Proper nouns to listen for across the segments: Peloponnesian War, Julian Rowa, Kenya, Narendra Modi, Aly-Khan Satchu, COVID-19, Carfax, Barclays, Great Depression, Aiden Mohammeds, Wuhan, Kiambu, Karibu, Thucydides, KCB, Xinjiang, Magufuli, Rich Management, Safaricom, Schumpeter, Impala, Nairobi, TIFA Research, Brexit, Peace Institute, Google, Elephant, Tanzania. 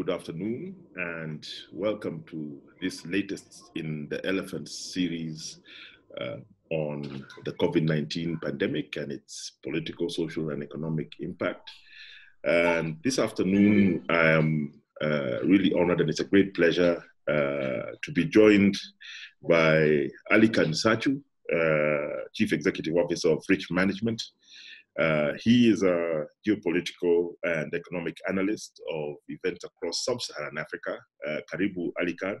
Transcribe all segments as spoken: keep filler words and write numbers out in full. Good afternoon and welcome to this latest in the Elephant series uh, on the COVID nineteen pandemic and its political, social and economic impact. And this afternoon I am uh, really honored, and it's a great pleasure uh, to be joined by Aly-Khan Satchu, uh, Chief Executive Officer of Rich Management. Uh, he is a geopolitical and economic analyst of events across sub-Saharan Africa. Uh, Karibu Aly-Khan.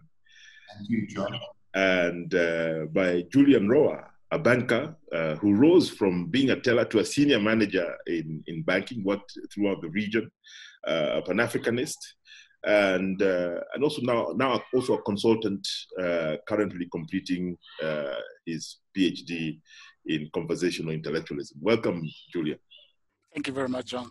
Thank you, John. And uh, by Julian Rowa, a banker uh, who rose from being a teller to a senior manager in, in banking, worked throughout the region, uh, a Pan-Africanist, and uh, and also now now also a consultant, uh, currently completing uh, his PhD in conversational intellectualism. Welcome, Julia. Thank you very much, John.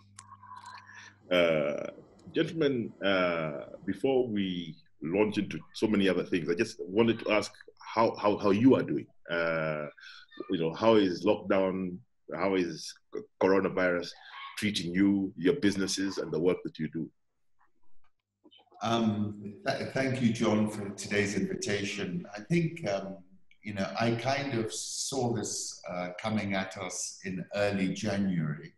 Uh, gentlemen, uh, before we launch into so many other things, I just wanted to ask how how, how you are doing. Uh, you know, how is lockdown, how is coronavirus treating you, your businesses, and the work that you do? Um, th thank you, John, for today's invitation. I think, um, you know, I kind of saw this uh, coming at us in early January,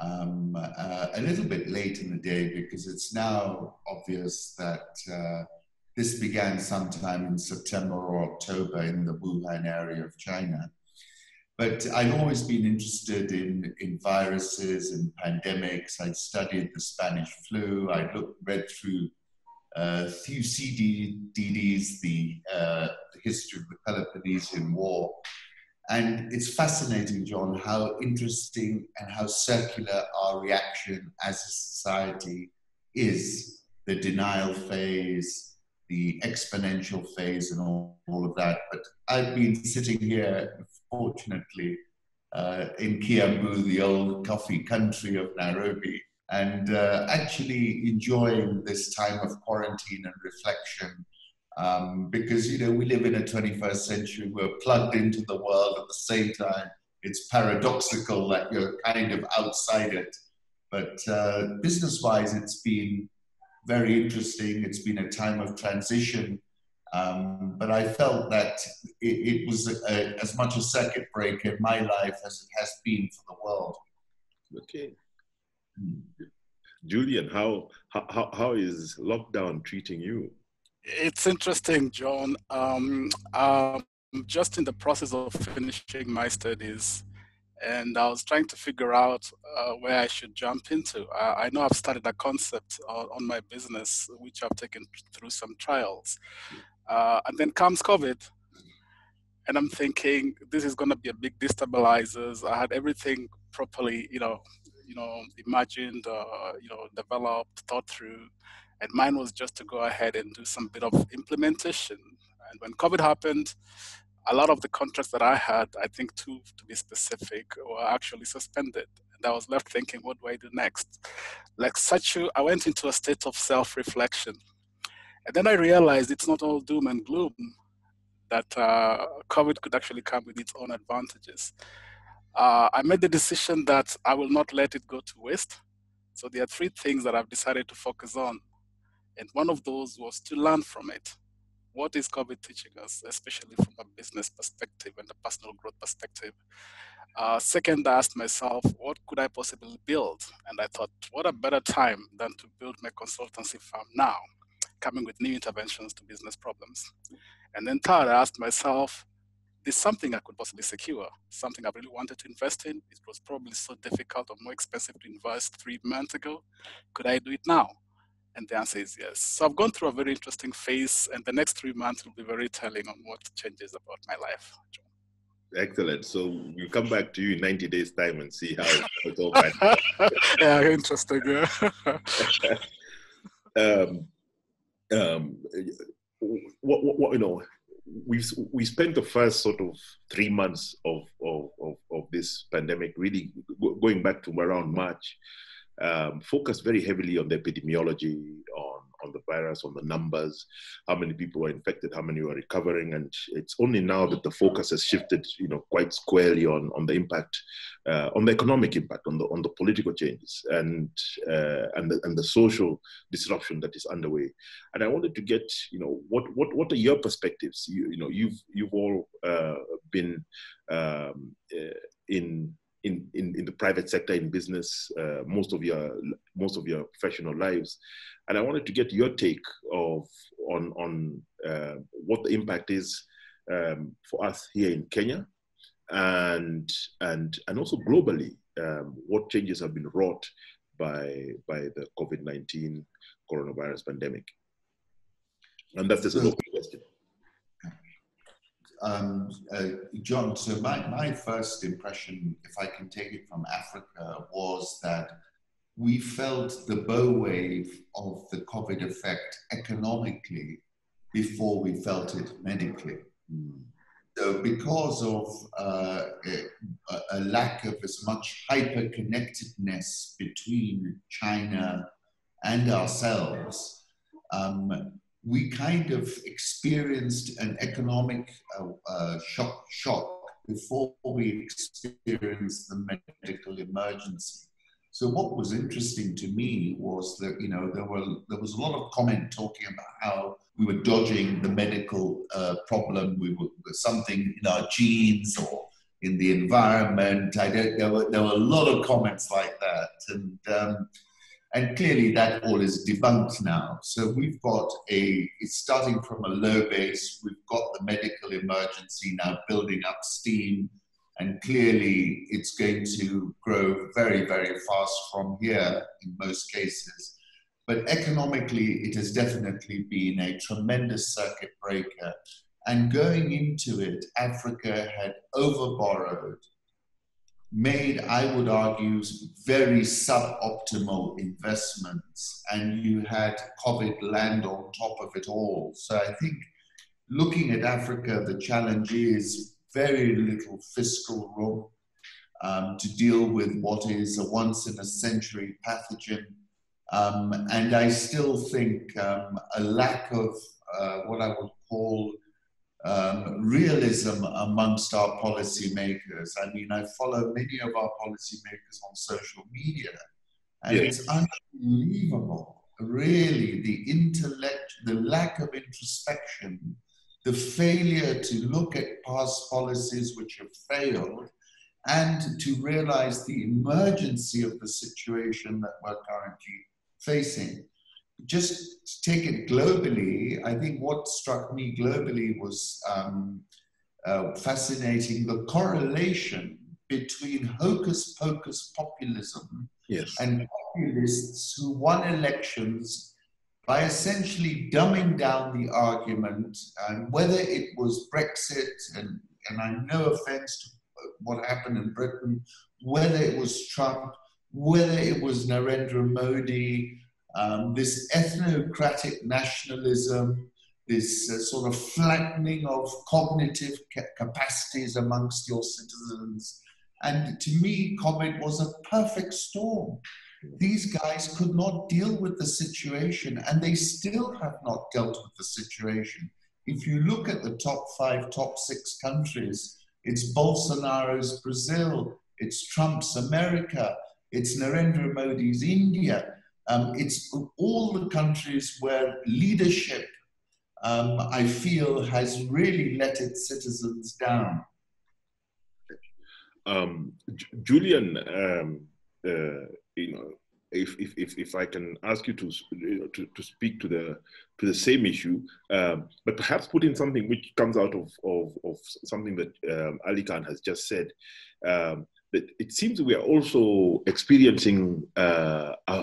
um, uh, a little bit late in the day, because it's now obvious that uh, this began sometime in September or October in the Wuhan area of China. But I've always been interested in, in viruses and pandemics. I studied the Spanish flu. I looked, read through uh, Thucydides, the, uh, the history of the Peloponnesian War. And it's fascinating, John, how interesting and how circular our reaction as a society is. The denial phase, the exponential phase, and all, all of that. But I've been sitting here, fortunately, uh, in Kiambu, the old coffee country of Nairobi, and uh, actually enjoying this time of quarantine and reflection, um, because, you know, we live in a twenty-first century, we're plugged into the world at the same time. It's paradoxical that you're kind of outside it, but uh, business-wise, it's been very interesting. It's been a time of transition. Um, but I felt that it, it was a, a, as much a circuit break in my life as it has been for the world. Okay. Mm. Julian, how, how, how is lockdown treating you? It's interesting, John. Um, I'm just in the process of finishing my studies, and I was trying to figure out uh, where I should jump into. Uh, I know I've started a concept uh, on my business, which I've taken through some trials. Uh, and then comes COVID, and I'm thinking this is going to be a big destabilizer. I had everything properly, you know, you know, imagined, uh, you know, developed, thought through, and mine was just to go ahead and do some bit of implementation. And when COVID happened, a lot of the contracts that I had, I think two to be specific, were actually suspended. And I was left thinking, what do I do next? Like Satchu, I went into a state of self-reflection. And then I realized it's not all doom and gloom, that uh, COVID could actually come with its own advantages. Uh, I made the decision that I will not let it go to waste. So there are three things that I've decided to focus on. And one of those was to learn from it. What is COVID teaching us, especially from a business perspective and a personal growth perspective? Uh, second, I asked myself, what could I possibly build? And I thought, what a better time than to build my consultancy firm now, coming with new interventions to business problems. And then third, I asked myself, there's something I could possibly secure, something I really wanted to invest in. It was probably so difficult or more expensive to invest three months ago. Could I do it now? And the answer is yes. So I've gone through a very interesting phase, and the next three months will be very telling on what changes about my life, John. Excellent. So we'll come back to you in ninety days' time and see how it all went. Yeah, interesting. Yeah. um, um, what, what, what, you know, we we spent the first sort of three months of of, of, of this pandemic, really going back to around March, Um, focus very heavily on the epidemiology, on, on of the virus, on the numbers, how many people are infected, how many are recovering. And it's only now that the focus has shifted, you know, quite squarely on, on the impact, uh, on the economic impact, on the, on the political changes and, uh, and, the, and the social disruption that is underway. And I wanted to get, you know, what, what, what are your perspectives? You, you know, you've, you've all uh, been um, in, In, in, in the private sector, in business, uh, most of your most of your professional lives, and I wanted to get your take of on on uh, what the impact is um, for us here in Kenya, and and and also globally, um, what changes have been wrought by by the COVID nineteen coronavirus pandemic. And that's just an open question. Um, uh, John, so my, my first impression, if I can take it from Africa, was that we felt the bow wave of the COVID effect economically before we felt it medically. Mm. So because of uh, a, a lack of as much hyper-connectedness between China and ourselves, um, we kind of experienced an economic uh, uh, shock, shock before we experienced the medical emergency. So what was interesting to me was that, you know, there were there was a lot of comment talking about how we were dodging the medical uh, problem. We were something in our genes or in the environment. I don't. There were there were a lot of comments like that, and. Um, And clearly that all is debunked now. So we've got a, it's starting from a low base, we've got the medical emergency now building up steam, and clearly it's going to grow very, very fast from here in most cases. But economically, it has definitely been a tremendous circuit breaker. And going into it, Africa had overborrowed, made, I would argue, very suboptimal investments, and you had COVID land on top of it all. So I think looking at Africa, the challenge is very little fiscal room um, to deal with what is a once-in-a-century pathogen. Um, and I still think um, a lack of uh, what I would call Um, realism amongst our policymakers. I mean, I follow many of our policymakers on social media, and yes. It's unbelievable, really, the intellect, the lack of introspection, the failure to look at past policies which have failed, and to realize the emergency of the situation that we're currently facing. Just take it globally, I think what struck me globally was um, uh, fascinating, the correlation between hocus pocus populism, yes, and populists who won elections by essentially dumbing down the argument, and whether it was Brexit, and, and I no offense to what happened in Britain, whether it was Trump, whether it was Narendra Modi, Um, this ethnocratic nationalism, this uh, sort of flattening of cognitive ca capacities amongst your citizens. And to me, COVID was a perfect storm. These guys could not deal with the situation, and they still have not dealt with the situation. If you look at the top five, top six countries, it's Bolsonaro's Brazil, it's Trump's America, it's Narendra Modi's India. Um, it's all the countries where leadership, um, I feel, has really let its citizens down. Um, Julian, um, uh, you know, if, if, if, if I can ask you to, to, to speak to the, to the same issue, um, but perhaps put in something which comes out of, of, of something that um, Aly-Khan has just said. Um, that it seems we are also experiencing uh, a,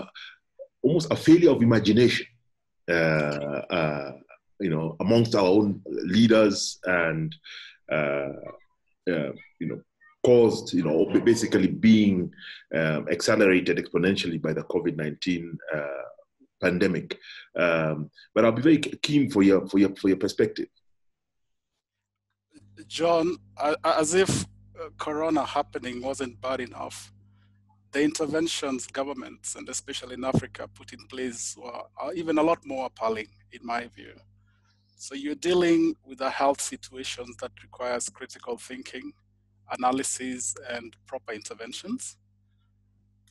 almost a failure of imagination, uh, uh, you know, amongst our own leaders, and, uh, uh, you know, caused, you know, basically being um, accelerated exponentially by the COVID nineteen uh, pandemic. Um, but I'll be very keen for your, for your, for your perspective. John, as if Corona happening wasn't bad enough, the interventions governments, and especially in Africa, put in place were, are even a lot more appalling, in my view. So you're dealing with a health situation that requires critical thinking, analysis, and proper interventions.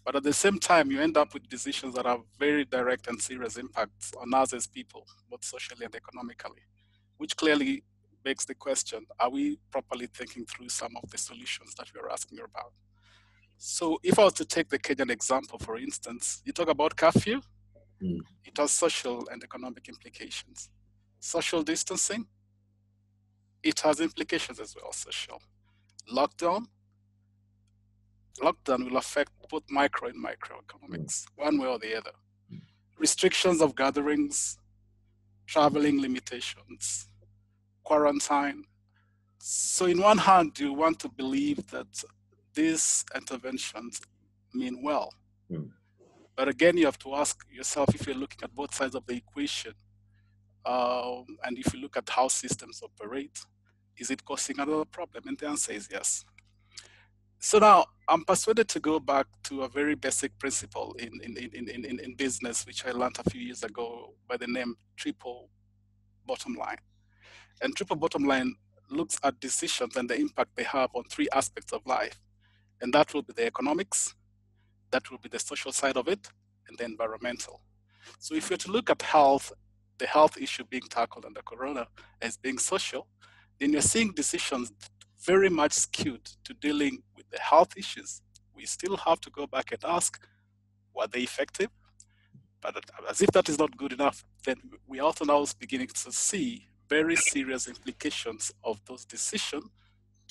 But at the same time, you end up with decisions that have very direct and serious impacts on us as people, both socially and economically, which clearly begs the question, are we properly thinking through some of the solutions that we're asking about? So if I was to take the Kenyan example, for instance, you talk about curfew, mm. It has social and economic implications. Social distancing, it has implications as well, social. Lockdown, lockdown will affect both micro and microeconomics, one way or the other. Restrictions of gatherings, traveling limitations, quarantine. So in one hand, you want to believe that these interventions mean well. Mm. But again, you have to ask yourself if you're looking at both sides of the equation, um, and if you look at how systems operate, is it causing another problem? And the answer is yes. So now I'm persuaded to go back to a very basic principle in, in, in, in, in, in business, which I learned a few years ago by the name triple bottom line. And triple bottom line looks at decisions and the impact they have on three aspects of life. And that will be the economics, that will be the social side of it, and the environmental. So if you're to look at health, the health issue being tackled under Corona as being social, then you're seeing decisions very much skewed to dealing with the health issues. We still have to go back and ask, were they effective? But as if that is not good enough, then we are now beginning to see very serious implications of those decisions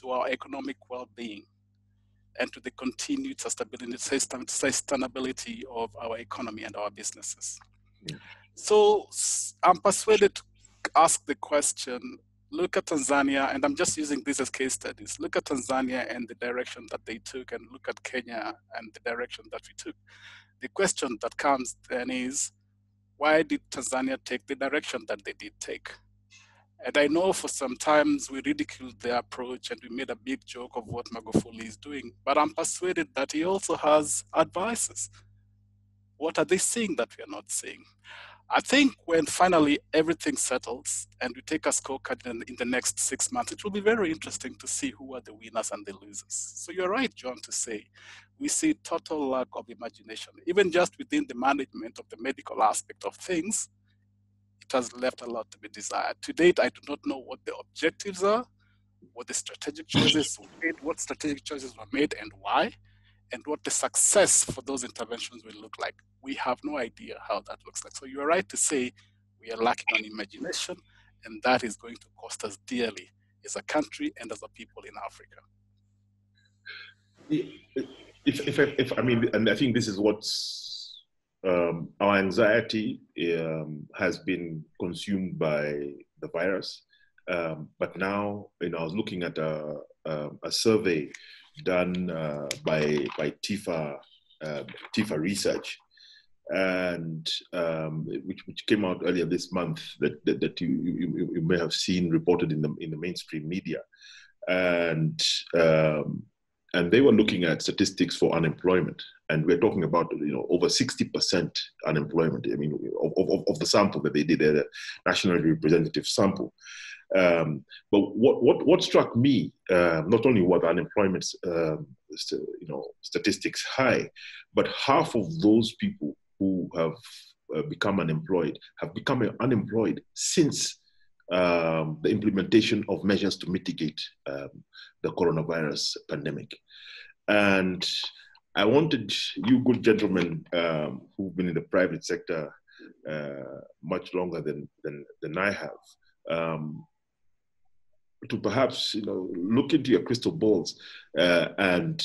to our economic well-being and to the continued sustainability of our economy and our businesses. Yeah. So I'm persuaded to ask the question, look at Tanzania, and I'm just using this as case studies, look at Tanzania and the direction that they took, and look at Kenya and the direction that we took. The question that comes then is, why did Tanzania take the direction that they did take? And I know for some times we ridiculed the approach and we made a big joke of what Magufuli is doing, but I'm persuaded that he also has advices. What are they seeing that we are not seeing? I think when finally everything settles and we take a scorecard in, in the next six months, it will be very interesting to see who are the winners and the losers. So you're right, John, to say we see total lack of imagination. Even just within the management of the medical aspect of things, it has left a lot to be desired. To date, I do not know what the objectives are, what the strategic choices were made, what strategic choices were made and why, and what the success for those interventions will look like. We have no idea how that looks like. So you're right to say we are lacking on imagination, and that is going to cost us dearly as a country and as a people in Africa. If, if, if, if I mean, and I think this is what's Um, our anxiety um, has been consumed by the virus, um, but now, you know, I was looking at a, a, a survey done uh, by by TIFA uh, TIFA Research, and um, which which came out earlier this month that that, that you, you you may have seen reported in the in the mainstream media, and. Um, And they were looking at statistics for unemployment, and we're talking about, you know, over sixty percent unemployment. I mean, of, of, of the sample that they did, a nationally representative sample. Um, but what what what struck me, uh, not only were the unemployment, um, you know, statistics high, but half of those people who have uh, become unemployed have become unemployed since um, the implementation of measures to mitigate um, the coronavirus pandemic. And I wanted you good gentlemen um, who've been in the private sector uh, much longer than, than, than I have, um, to perhaps, you know, look into your crystal balls uh, and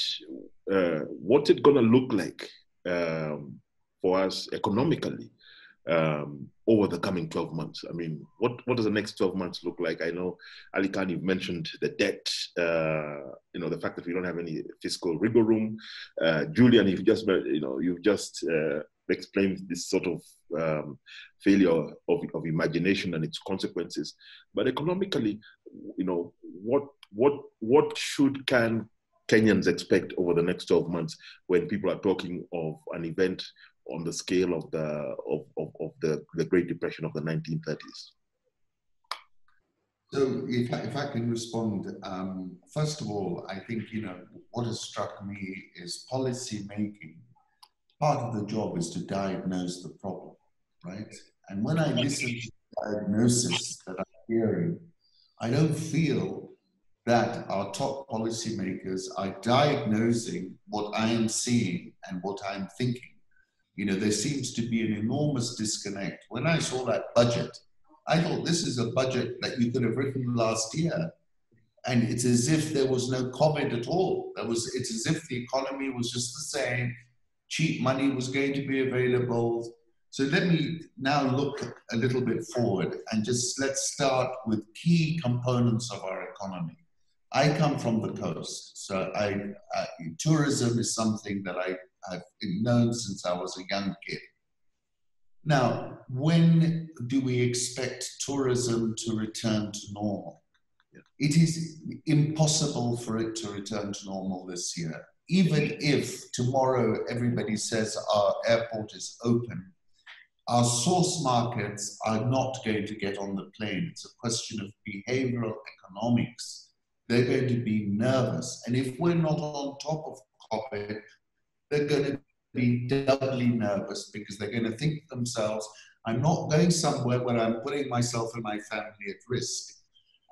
uh, what's it gonna look like um, for us economically um, over the coming twelve months. I mean, what, what does the next twelve months look like? I know, Aly-Khan, you've mentioned the debt, uh, you know, the fact that we don't have any fiscal wiggle room. Uh, Julian, you've just, you know, you've just uh, explained this sort of um, failure of, of imagination and its consequences. But economically, you know, what, what, what should, can, Kenyans expect over the next twelve months when people are talking of an event on the scale of the of, of, of the, the Great Depression of the nineteen thirties? So if I, if I can respond, um, first of all, I think, you know, what has struck me is policy making. Part of the job is to diagnose the problem, right? And when I listen to the diagnosis that I'm hearing, I don't feel that our top policymakers are diagnosing what I am seeing and what I'm thinking. You know, there seems to be an enormous disconnect. When I saw that budget, I thought this is a budget that you could have written last year. And it's as if there was no COVID at all. There was, it's as if the economy was just the same. Cheap money was going to be available. So let me now look a little bit forward and just let's start with key components of our economy. I come from the coast, so I, uh, tourism is something that I have known since I was a young kid. Now, when do we expect tourism to return to normal? It is impossible for it to return to normal this year. Even if tomorrow everybody says our airport is open, our source markets are not going to get on the plane. It's a question of behavioral economics. They're going to be nervous. And if we're not on top of COVID, they're going to be doubly nervous because they're going to think to themselves, I'm not going somewhere where I'm putting myself and my family at risk.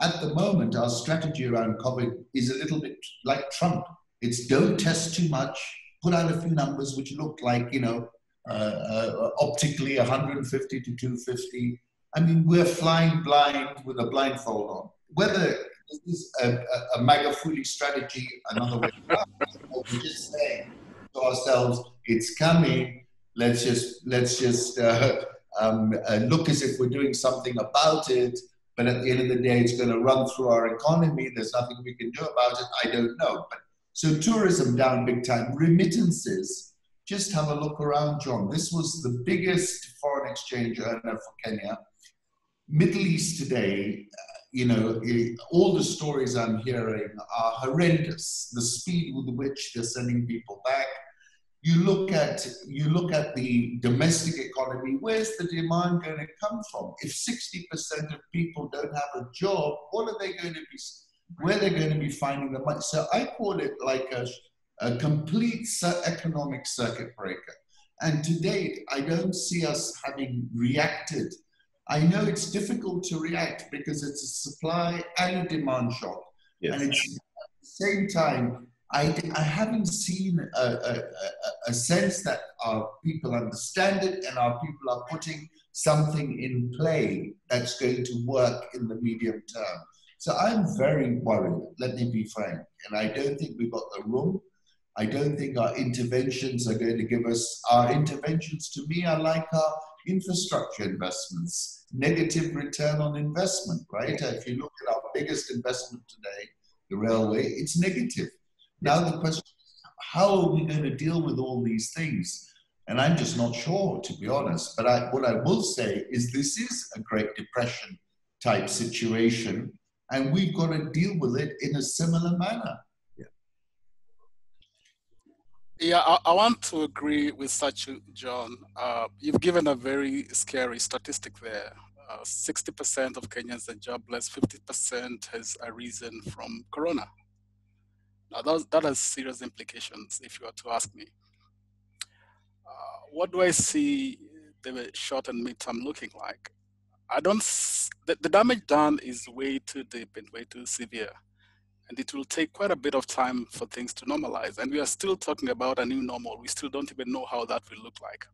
At the moment, our strategy around COVID is a little bit like Trump. It's don't test too much, put out a few numbers which look like, you know, uh, uh, optically one hundred fifty to two hundred fifty. I mean, we're flying blind with a blindfold on. Whether this is a, a, a Magufuli strategy, another way to we're just saying to ourselves, it's coming, let's just, let's just uh, um, uh, look as if we're doing something about it. But at the end of the day, it's going to run through our economy. There's nothing we can do about it. I don't know. But so tourism down big time, remittances, just have a look around, John. This was the biggest foreign exchange earner for Kenya. Middle East today, uh, you know, it, all the stories I'm hearing are horrendous. The speed with which they're sending people back. You look at, you look at the domestic economy, where's the demand going to come from? If sixty percent of people don't have a job, what are they going to be, where are they going to be finding the money? So I call it like a, a complete economic circuit breaker. And to date, I don't see us having reacted. I know it's difficult to react because it's a supply and a demand shock. Yes. And it's, at the same time, I, I haven't seen a, a, a sense that our people understand it and our people are putting something in play that's going to work in the medium term. So I'm very worried, let me be frank. And I don't think we've got the room. I don't think our interventions are going to give us, our interventions to me are like our infrastructure investments, negative return on investment, right? If you look at our biggest investment today, the railway, it's negative. Now the question is, how are we going to deal with all these things? And I'm just not sure, to be honest. But I, what I will say is this is a Great Depression type situation, and we've got to deal with it in a similar manner. Yeah, yeah I, I want to agree with Satchu, John. Uh, you've given a very scary statistic there. Uh, sixty percent of Kenyans are jobless, fifty percent has arisen from corona. Now, that, that has serious implications, if you were to ask me. Uh, what do I see the short and midterm looking like? I don't, the, the damage done is way too deep and way too severe. And it will take quite a bit of time for things to normalize. And we are still talking about a new normal. We still don't even know how that will look like.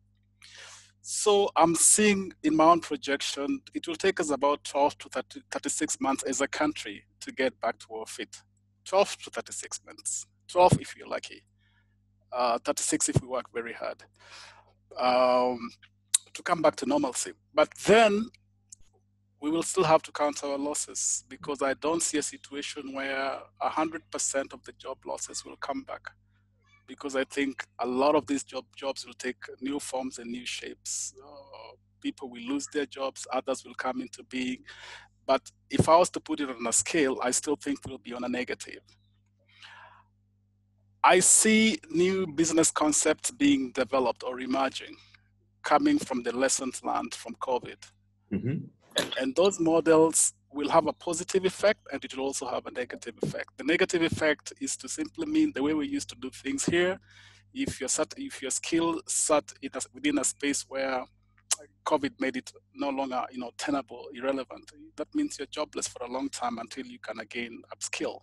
So I'm seeing in my own projection, it will take us about twelve to thirty, thirty-six months as a country to get back to our feet. twelve to thirty-six months, twelve if you're lucky, uh, thirty-six if we work very hard, um, to come back to normalcy. But then we will still have to count our losses because I don't see a situation where one hundred percent of the job losses will come back because I think a lot of these job jobs will take new forms and new shapes. Uh, people will lose their jobs, others will come into being. But if I was to put it on a scale, I still think we'll be on a negative. I see new business concepts being developed or emerging, coming from the lessons learned from COVID. Mm-hmm. and, and those models will have a positive effect, and it will also have a negative effect. The negative effect is to simply mean the way we used to do things here. If you're sat, if your skill sat in a, within a space where COVID made it no longer, you know, tenable, irrelevant, that means you're jobless for a long time until you can again upskill.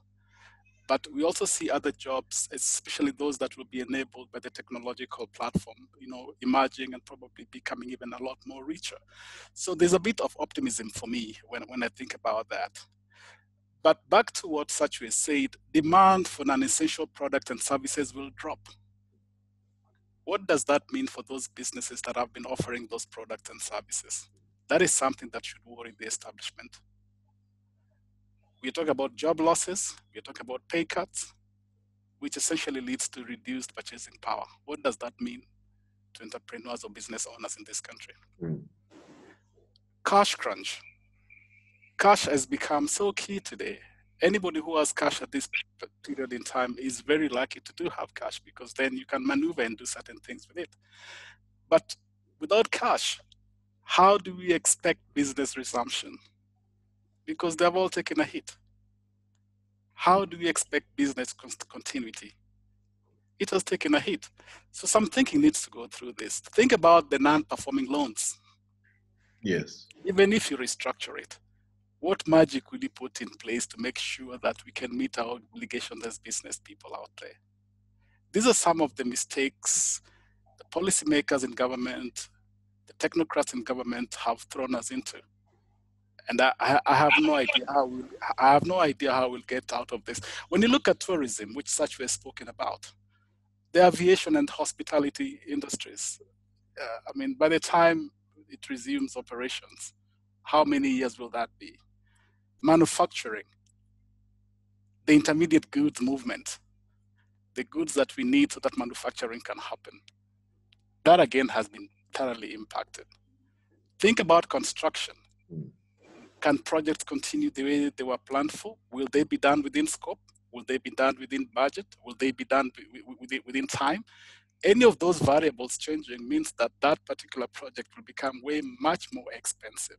But we also see other jobs, especially those that will be enabled by the technological platform, you know, emerging and probably becoming even a lot more richer. So there's a bit of optimism for me when, when I think about that. But back to what Satchu said, demand for non-essential products and services will drop. What does that mean for those businesses that have been offering those products and services? That is something that should worry the establishment. We talk about job losses, we talk about pay cuts, which essentially leads to reduced purchasing power. What does that mean to entrepreneurs or business owners in this country? Mm. Cash crunch. Cash has become so key today. Anybody who has cash at this period in time is very lucky to do have cash, because then you can maneuver and do certain things with it. But without cash, how do we expect business resumption? Because they've all taken a hit. How do we expect business continuity? It has taken a hit. So some thinking needs to go through this. Think about the non-performing loans. Yes. Even if you restructure it, what magic will you put in place to make sure that we can meet our obligations as business people out there? These are some of the mistakes the policymakers in government, the technocrats in government have thrown us into. And I, I have no idea how we'll, I have no idea how we'll get out of this. When you look at tourism, which Satchu has spoken about, the aviation and hospitality industries, uh, I mean, by the time it resumes operations, how many years will that be? Manufacturing, the intermediate goods movement, the goods that we need so that manufacturing can happen. That again has been thoroughly impacted. Think about construction. Can projects continue the way they were planned for? Will they be done within scope? Will they be done within budget? Will they be done within time? Any of those variables changing means that that particular project will become way much more expensive.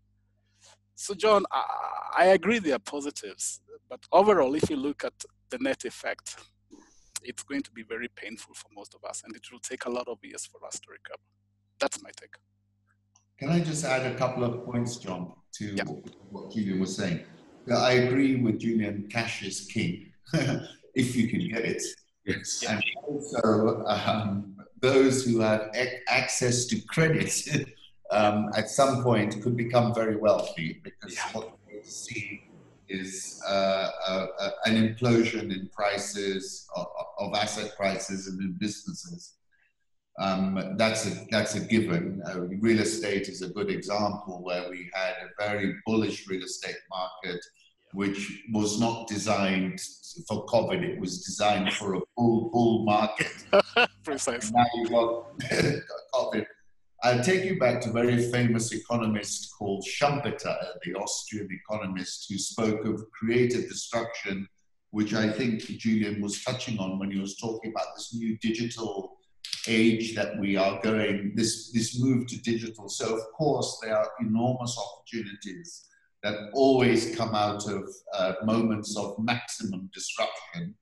So John, I, I agree there are positives, but overall, if you look at the net effect, it's going to be very painful for most of us, and it will take a lot of years for us to recover. That's my take. Can I just add a couple of points, John, to yeah. what Julian was saying? I agree with Julian, cash is king, if you can get it. Yes. And also, um, those who have ac access to credit um, at some point could become very wealthy, because yeah. what we're seeing is uh, a, a, an implosion in prices, of, of asset prices and in businesses. Um, that's a that's a given. Uh, real estate is a good example, where we had a very bullish real estate market, which was not designed for COVID. It was designed for a bull bull market. Precisely. Now you got COVID. I'll take you back to a very famous economist called Schumpeter, the Austrian economist, who spoke of creative destruction, which I think Julian was touching on when he was talking about this new digital age that we are going, this, this move to digital. So of course there are enormous opportunities that always come out of uh, moments of maximum disruption.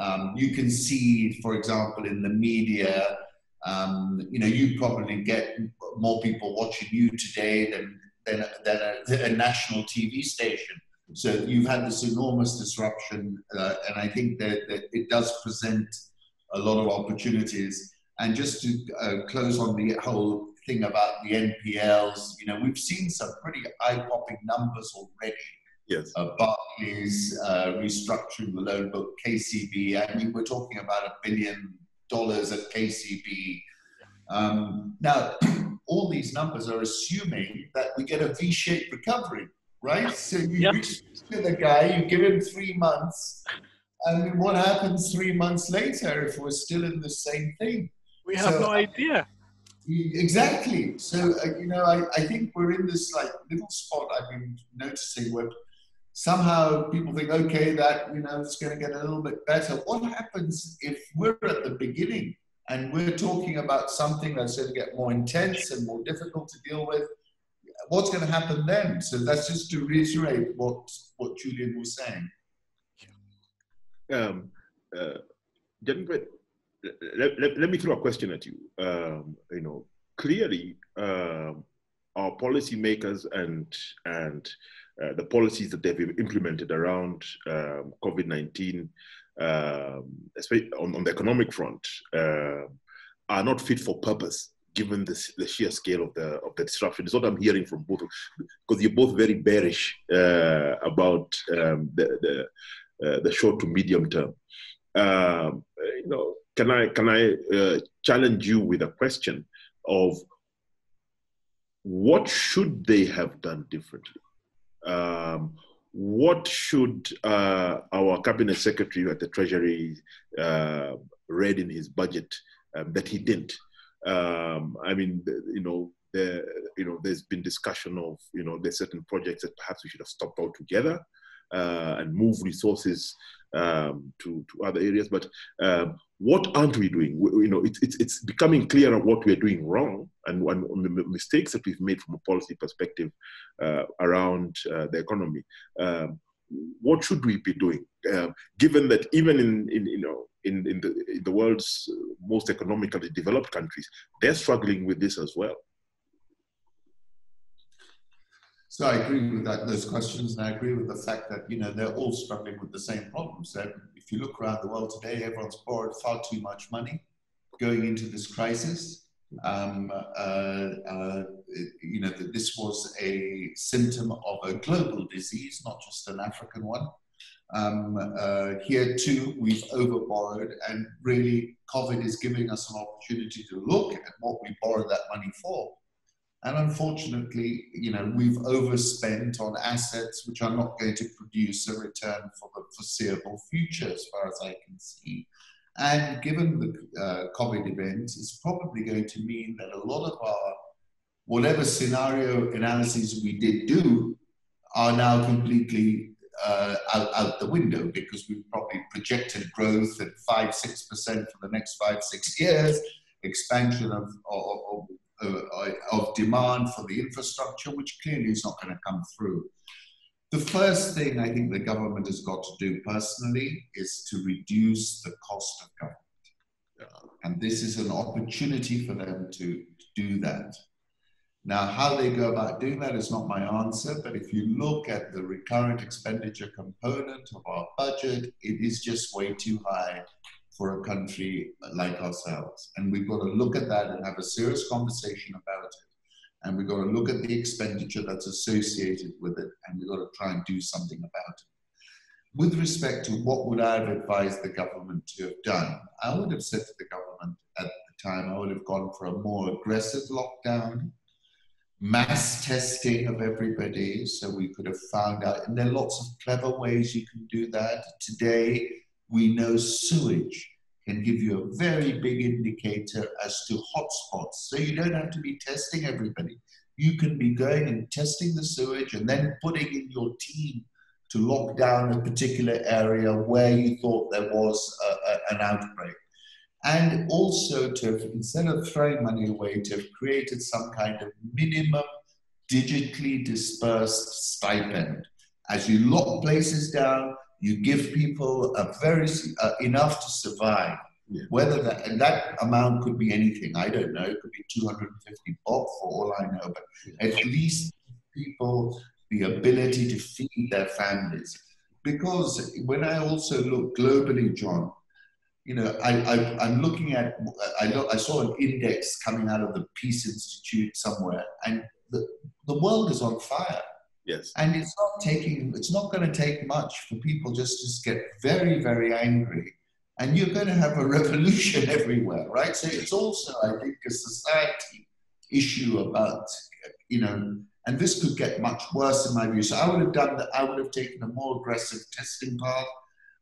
Um, you can see, for example, in the media, um, you know, you probably get more people watching you today than, than, than, a, than a national T V station. So you've had this enormous disruption, uh, and I think that, that it does present a lot of opportunities. And just to uh, close on the whole thing about the N P Ls, you know, we've seen some pretty eye-popping numbers already. Yes. Uh, Barclays uh, restructuring the loan book, K C B. I mean, we're talking about a billion dollars at K C B. Um, now, all these numbers are assuming that we get a V-shaped recovery, right? So you yep. reach to the guy, you give him three months, and what happens three months later if we're still in the same thing? We have so, no idea. Exactly. So, uh, you know, I, I think we're in this like little spot I've been noticing where somehow people think, okay, that, you know, it's going to get a little bit better. What happens if we're at the beginning and we're talking about something that's going to get more intense and more difficult to deal with? What's going to happen then? So that's just to reiterate what, what Julian was saying. Um, uh, Jennifer, let, let, let me throw a question at you. Um, you know, clearly, uh, our policymakers and, and Uh, the policies that they've implemented around um, COVID nineteen, um, especially on, on the economic front, uh, are not fit for purpose, given the, the sheer scale of the of the disruption. It's what I'm hearing from both, because you're both very bearish uh, about um, the the, uh, the short to medium term. Um, you know, can I can I uh, challenge you with a question of what should they have done differently? Um, what should uh, our cabinet secretary at the Treasury uh, read in his budget um, that he didn't? Um, I mean, you know, the, you know, there's been discussion of, you know, there's certain projects that perhaps we should have stopped altogether uh, and move resources um, to, to other areas. But um, what aren't we doing? We, you know, it's it's it's becoming clearer what we're doing wrong and, and the mistakes that we've made from a policy perspective uh, around uh, the economy. Um, what should we be doing, uh, given that even in, in you know in in the, in the world's most economically developed countries, they're struggling with this as well? So I agree with that, those questions, and I agree with the fact that, you know, they're all struggling with the same problems. So if you look around the world today, everyone's borrowed far too much money going into this crisis. Um, uh, uh, you know, this was a symptom of a global disease, not just an African one. Um, uh, here too, we've overborrowed, and really COVID is giving us an opportunity to look at what we borrowed that money for. And unfortunately, you know, we've overspent on assets which are not going to produce a return for the foreseeable future, as far as I can see. And given the uh, COVID event, it's probably going to mean that a lot of our, whatever scenario analyses we did do, are now completely uh, out, out the window, because we've probably projected growth at five, six percent for the next five, six years, expansion of, of, of of demand for the infrastructure, which clearly is not going to come through. The first thing I think the government has got to do personally is to reduce the cost of government. Yeah. And this is an opportunity for them to, to do that. Now, how they go about doing that is not my answer, but if you look at the recurrent expenditure component of our budget, it is just way too high for a country like ourselves. And we've got to look at that and have a serious conversation about it. And we've got to look at the expenditure that's associated with it, and we've got to try and do something about it. With respect to what would I have advised the government to have done, I would have said to the government at the time, I would have gone for a more aggressive lockdown, mass testing of everybody, so we could have found out, and there are lots of clever ways you can do that. Today, we know sewage can give you a very big indicator as to hotspots. So you don't have to be testing everybody. You can be going and testing the sewage and then putting in your team to lock down a particular area where you thought there was a, a, an outbreak. And also to have, instead of throwing money away, to have created some kind of minimum digitally dispersed stipend. As you lock places down, you give people a very uh, enough to survive. Yeah. Whether that, and that amount could be anything, I don't know. It could be two hundred fifty bob for all I know, but at least people the ability to feed their families. Because when I also look globally, John, you know, I, I, I'm looking at. I, look, I saw an index coming out of the Peace Institute somewhere, and the the world is on fire. Yes. And it's not taking, it's not going to take much for people just to get very, very angry. And you're going to have a revolution everywhere, right? So it's also, I think, a society issue about, you know, and this could get much worse in my view. So I would have done that. I would have taken a more aggressive testing path.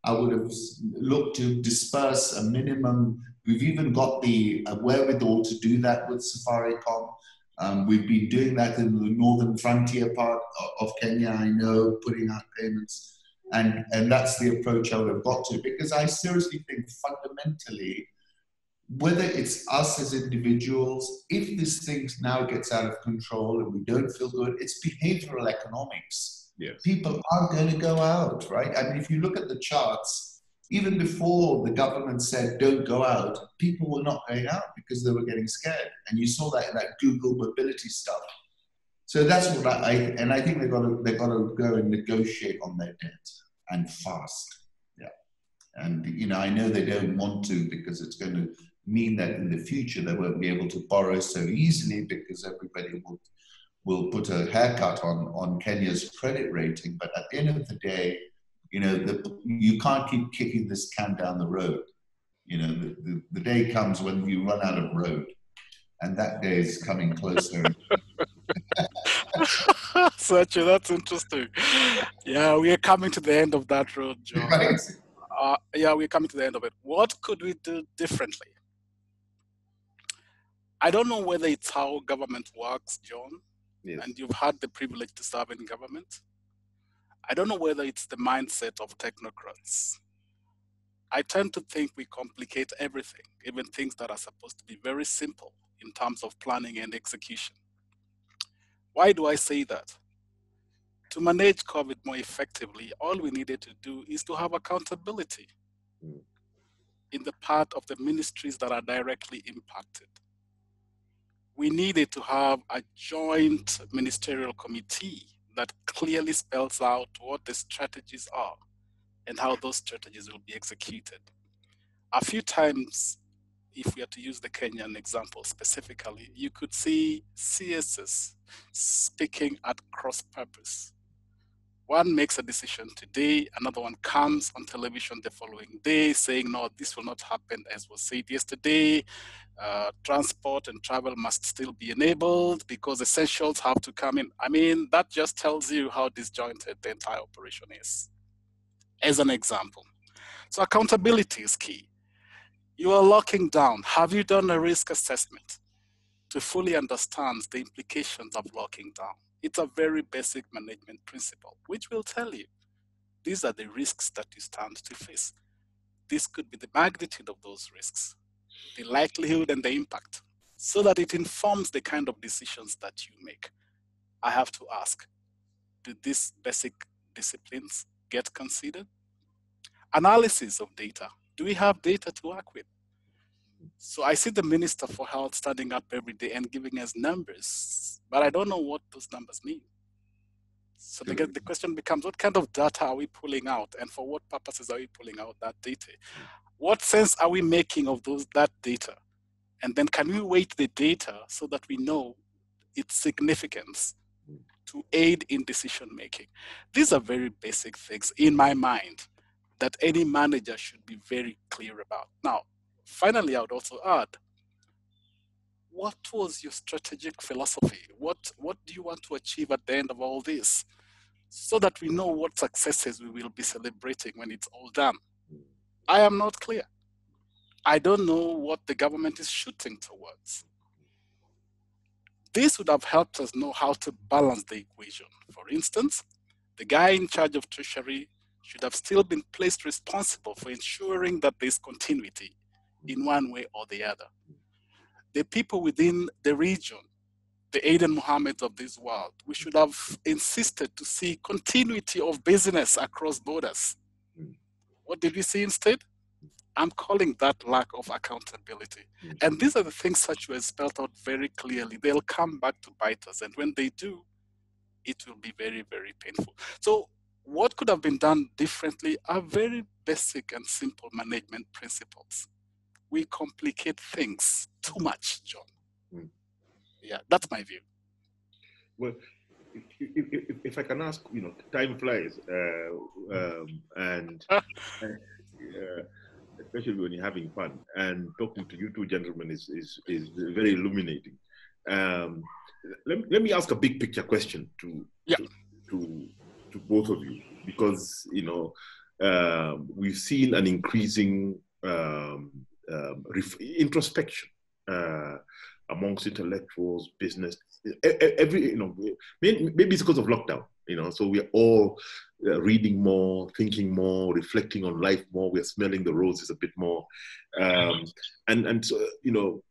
I would have looked to disperse a minimum. We've even got the wherewithal to do that with Safaricom. Um, we've been doing that in the northern frontier part of, of Kenya, I know, putting out payments. And, and that's the approach I would have got to, because I seriously think fundamentally, whether it's us as individuals, if this thing now gets out of control and we don't feel good, it's behavioral economics. Yes. People aren't going to go out, right? I mean, if you look at the charts, even before the government said, don't go out, people were not going out because they were getting scared. And you saw that in that Google mobility stuff. So that's what I, and I think they've got to, they've got to go and negotiate on their debt, and fast. Yeah. And, you know, I know they don't want to, because it's going to mean that in the future they won't be able to borrow so easily, because everybody will, will put a haircut on, on Kenya's credit rating. But at the end of the day, you know, the, you can't keep kicking this can down the road. You know, the, the, the day comes when you run out of road, and that day is coming closer. Satchu, that's interesting. Yeah, we are coming to the end of that road, John. Right. Uh, yeah, we're coming to the end of it. What could we do differently? I don't know whether it's how government works, John, yes. and you've had the privilege to serve in government. I don't know whether it's the mindset of technocrats. I tend to think we complicate everything, even things that are supposed to be very simple in terms of planning and execution. Why do I say that? To manage COVID more effectively, all we needed to do is to have accountability mm. in the part of the ministries that are directly impacted. We needed to have a joint ministerial committee that clearly spells out what the strategies are and how those strategies will be executed. A few times, if we are to use the Kenyan example specifically, you could see C Ss speaking at cross purpose. One makes a decision today, another one comes on television the following day saying, no, this will not happen as was said yesterday. Uh, transport and travel must still be enabled because essentials have to come in. I mean, that just tells you how disjointed the entire operation is, as an example. So accountability is key. You are locking down. Have you done a risk assessment to fully understand the implications of locking down? It's a very basic management principle, which will tell you these are the risks that you stand to face. This could be the magnitude of those risks, the likelihood and the impact, so that it informs the kind of decisions that you make. I have to ask, do these basic disciplines get considered? Analysis of data. Do we have data to work with? So I see the Minister for Health standing up every day and giving us numbers, but I don't know what those numbers mean. So the, the question becomes, what kind of data are we pulling out, and for what purposes are we pulling out that data? What sense are we making of those that data? And then can we weight the data so that we know its significance to aid in decision making? These are very basic things in my mind that any manager should be very clear about. Now, finally, I would also add, what was your strategic philosophy? What, what do you want to achieve at the end of all this? So that we know what successes we will be celebrating when it's all done. I am not clear. I don't know what the government is shooting towards. This would have helped us know how to balance the equation. For instance, the guy in charge of tertiary should have still been placed responsible for ensuring that there's continuity in one way or the other. The people within the region, the Aiden Mohammeds of this world, we should have insisted to see continuity of business across borders. What did we see instead? I'm calling that lack of accountability. And these are the things Satchu has spelled out very clearly. They'll come back to bite us. And when they do, it will be very, very painful. So what could have been done differently are very basic and simple management principles. We complicate things too much, John. Mm. Yeah, that's my view. Well, if, if, if, if I can ask, you know, time flies, uh, um, and uh, especially when you're having fun. And talking to you two gentlemen is is, is very illuminating. Um, let let me ask a big picture question to yeah. to, to to both of you, because you know uh, we've seen an increasing Um, Um, introspection uh, amongst intellectuals, business, every, you know, maybe it's because of lockdown, you know, so we're all uh, reading more, thinking more, reflecting on life more, we're smelling the roses a bit more. Um, and, and so, you know,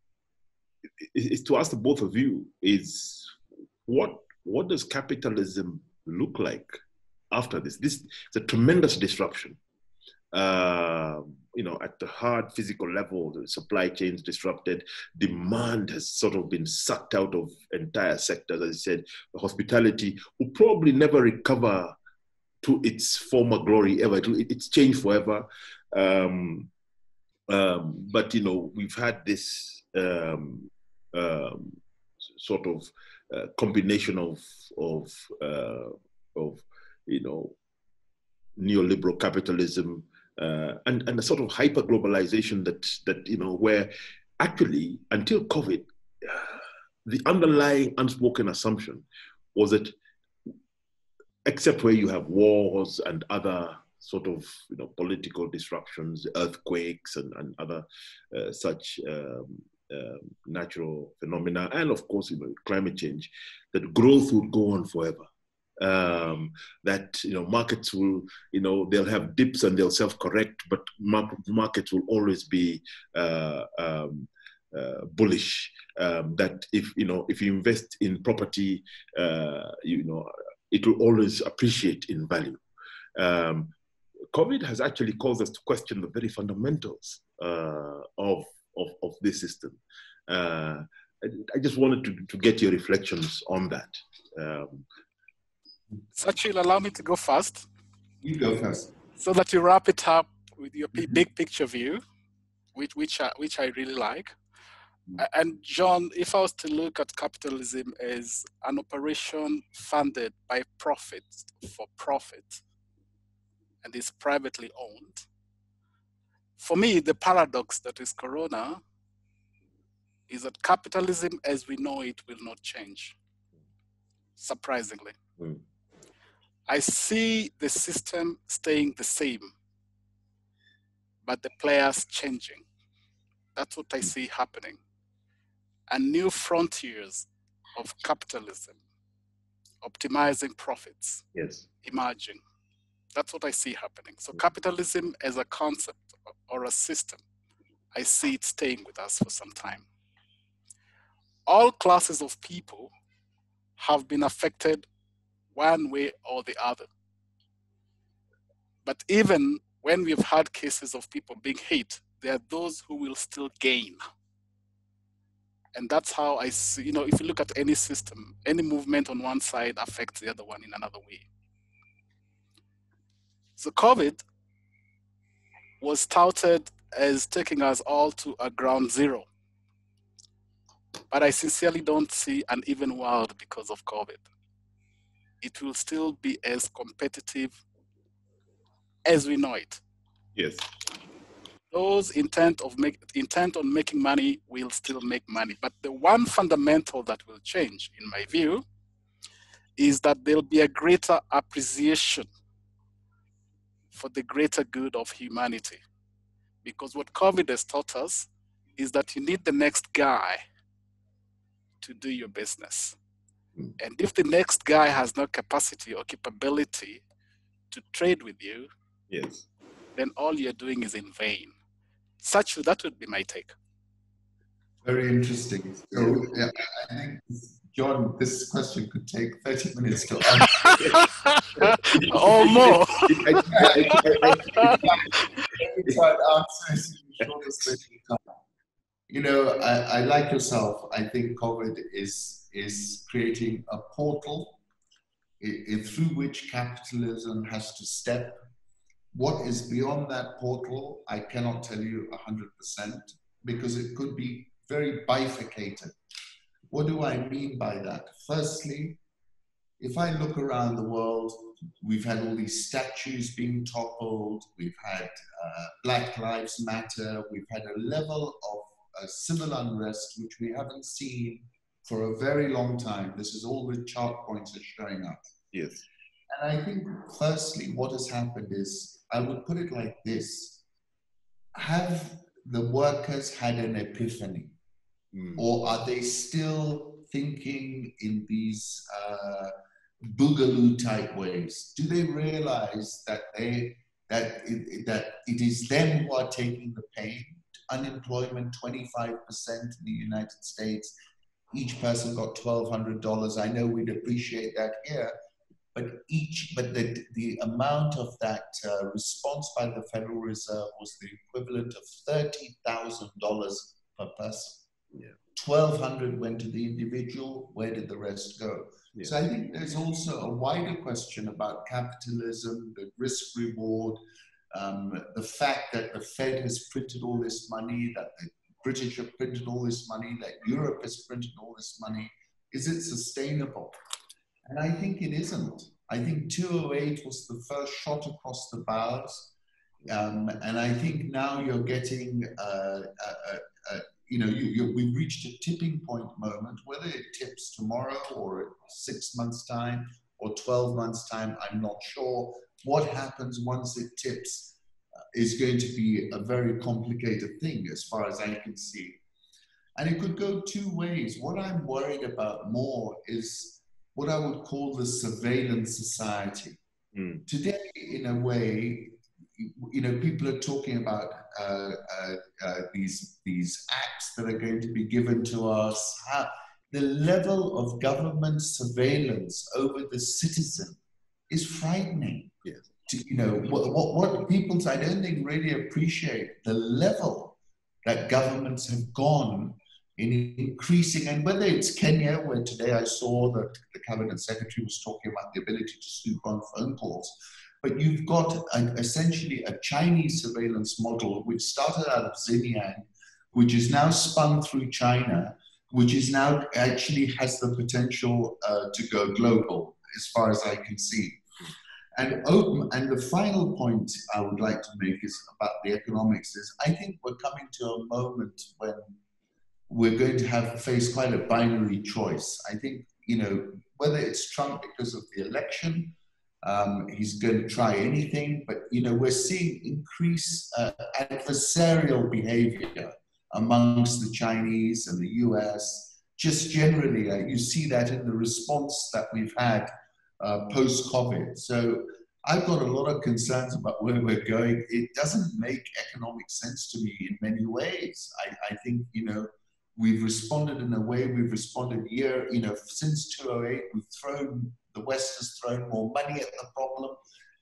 it, it's to ask the both of you is what, what does capitalism look like after this? This is a tremendous disruption. Uh, you know, at the hard physical level, the supply chains disrupted, demand has sort of been sucked out of entire sectors, as I said, the hospitality will probably never recover to its former glory ever. It, it's changed forever. Um, um, but, you know, we've had this um, um, sort of uh, combination of, of, uh, of, you know, neoliberal capitalism, Uh, and, and a sort of hyper-globalization that, that, you know, where actually until COVID, uh, the underlying unspoken assumption was that, except where you have wars and other sort of, you know, political disruptions, earthquakes and, and other uh, such um, uh, natural phenomena, and of course, you know, climate change, that growth would go on forever. Um, that, you know, markets will, you know, they'll have dips and they'll self-correct, but mar markets will always be uh, um, uh, bullish. Um, that if, you know, if you invest in property, uh, you know, it will always appreciate in value. Um, COVID has actually caused us to question the very fundamentals uh, of, of, of this system. Uh, I, I just wanted to, to get your reflections on that. Um, Satchu, allow me to go first. You go first. So that you wrap it up with your mm-hmm. big picture view, which, which, I, which I really like. Mm-hmm. And John, if I was to look at capitalism as an operation funded by profit for profit and is privately owned, for me, the paradox that is Corona is that capitalism as we know it will not change, surprisingly. Mm-hmm. I see the system staying the same, but the players changing. That's what I see happening. And new frontiers of capitalism, optimizing profits, yes, emerging. That's what I see happening. So capitalism as a concept or a system, I see it staying with us for some time. All classes of people have been affected one way or the other. But even when we've had cases of people being hit, there are those who will still gain. And that's how I see, you know, if you look at any system, any movement on one side affects the other one in another way. So COVID was touted as taking us all to a ground zero. But I sincerely don't see an even world because of COVID. It will still be as competitive as we know it. Yes. Those intent of make, intent on making money will still make money. But the one fundamental that will change, in my view, is that there'll be a greater appreciation for the greater good of humanity. Because what COVID has taught us is that you need the next guy to do your business. And if the next guy has no capacity or capability to trade with you, yes, then all you're doing is in vain. Satchu, that would be my take. Very interesting. So yeah, I think, John, this question could take thirty minutes to answer. Or more. You know, I, I like yourself. I think COVID is is creating a portal in, in, through which capitalism has to step. What is beyond that portal, I cannot tell you one hundred percent, because it could be very bifurcated. What do I mean by that? Firstly, if I look around the world, we've had all these statues being toppled, we've had uh, Black Lives Matter, we've had a level of uh, civil unrest which we haven't seen for a very long time. This is all the chart points are showing up. Yes. And I think, firstly, what has happened is, I would put it like this. Have the workers had an epiphany? Mm. Or are they still thinking in these uh, boogaloo-type ways? Do they realize that they that it, that it is them who are taking the pain? Unemployment, twenty-five percent in the United States. Each person got twelve hundred dollars. I know we'd appreciate that here, but each but the the amount of that uh, response by the Federal Reserve was the equivalent of thirty thousand dollars per person. Yeah. twelve hundred went to the individual. Where did the rest go? Yeah. So I think there's also a wider question about capitalism, the risk reward, um, the fact that the Fed has printed all this money, that the British have printed all this money, that Europe has printed all this money. Is it sustainable? And I think it isn't. I think two oh eight was the first shot across the bows. Um, and I think now you're getting uh, a, a, a you know, you, you, we've reached a tipping point moment, whether it tips tomorrow or six months' time or twelve months' time, I'm not sure. What happens once it tips is going to be a very complicated thing as far as I can see. And it could go two ways. What I'm worried about more is what I would call the surveillance society. Mm. Today, in a way, you know, people are talking about uh, uh, uh, these these apps that are going to be given to us. How, the level of government surveillance over the citizen is frightening. Yeah. To, you know, what, what, what people, I don't think, really appreciate the level that governments have gone in increasing. And whether it's Kenya, where today I saw that the cabinet secretary was talking about the ability to snoop on phone calls. But you've got an, essentially a Chinese surveillance model which started out of Xinjiang, which is now spun through China, which is now actually has the potential uh, to go global, as far as I can see. And open, and the final point I would like to make is about the economics. Is I think we're coming to a moment when we're going to have face quite a binary choice. I think, you know, whether it's Trump because of the election. Um, he's going to try anything, but, you know, we're seeing increased uh, adversarial behavior amongst the Chinese and the U S. Just generally, uh, you see that in the response that we've had uh, post-COVID. So I've got a lot of concerns about where we're going. It doesn't make economic sense to me in many ways. I, I think, you know, we've responded in a way, we've responded year, you know, since two oh eight, we've thrown... The West has thrown more money at the problem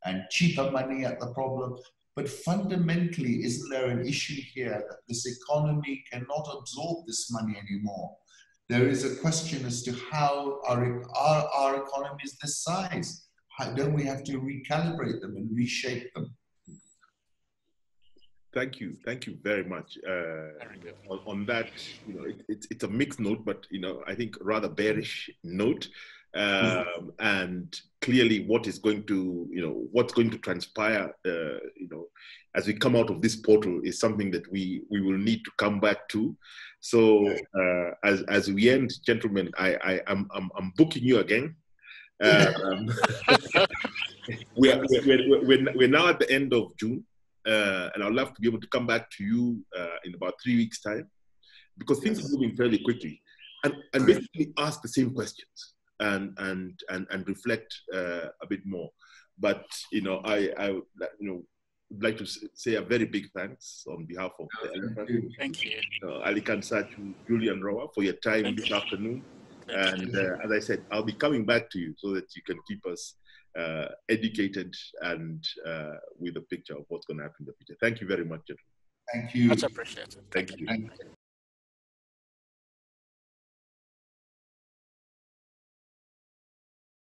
and cheaper money at the problem. But fundamentally, isn't there an issue here that this economy cannot absorb this money anymore? There is a question as to how our, our, our economy is this size. How don't we have to recalibrate them and reshape them? Thank you. Thank you very much. Uh, on, on that, you know, it, it, it's a mixed note, but, you know, I think rather bearish note. Um, and clearly what is going to, you know, what's going to transpire, uh, you know, as we come out of this portal is something that we, we will need to come back to. So uh, as, as we end, gentlemen, I, I, I'm, I'm, I'm booking you again. Um, we are, we're, we're, we're now at the end of June, uh, and I'd love to be able to come back to you uh, in about three weeks' time, because things are moving fairly quickly, and, and basically ask the same questions. And, and and and reflect uh, a bit more, but you know I I you know would like to say a very big thanks on behalf of the Elephant. Thank you, uh, Aly-Khan Satchu, Julian Rowa, for your time Thank this you. afternoon. Thank and uh, as I said, I'll be coming back to you so that you can keep us uh, educated and uh, with a picture of what's going to happen in the future. Thank you very much, gentlemen. Thank you. Much appreciated. Thank, Thank you. you. Thank you.